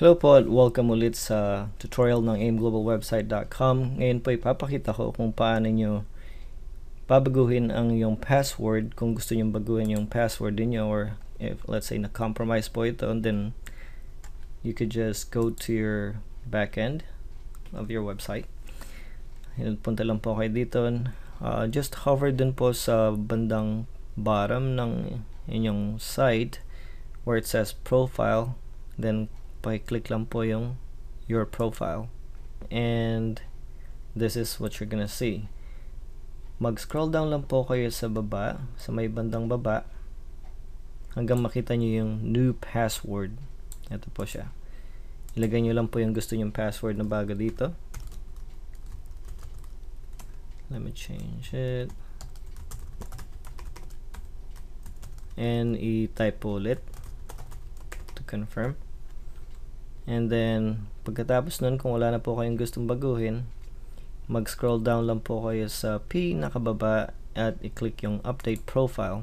Hello po at welcome ulit sa tutorial ng aimglobalwebsite.com. Ngayon po ipapakita ko kung paano nyo babaguhin ang yung password kung gusto nyo baguhin yung password niyo or if let's say na-compromise po ito, and then you could just go to your backend of your website. Punta lang po kayo dito. Just hover dun po sa bandang bottom ng inyong site where it says profile, then click lang po yung your profile, and this is what you're gonna see. Mag-scroll down lang po kayo sa baba, sa may bandang baba, hanggang makita nyo yung new password. Ito po siya. Ilagay nyo lang po yung gusto nyong password na bago dito. Let me change it. And i-type po ulit to confirm. And then, pagkatapos nun, kung wala na po kayong gustong baguhin, mag-scroll down lang po kayo sa pinakababa at i-click yung Update Profile.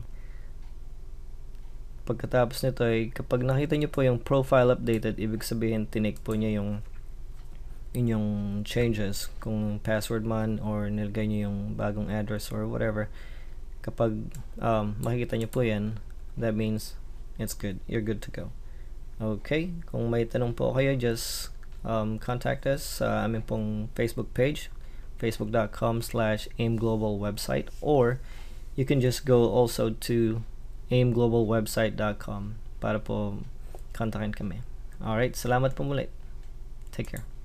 Pagkatapos nito ay, kapag nakita nyo po yung profile updated, ibig sabihin tinake po nyo yung inyong changes. Kung password man or nilagay nyo yung bagong address or whatever, kapag makikita nyo po yan, that means it's good. You're good to go. Okay, kung may tanong po kayo, just contact us sa aming pong Facebook page, facebook.com/aimglobalwebsite, or you can just go also to aimglobalwebsite.com para po kontakin kami. Alright, salamat po muli. Take care.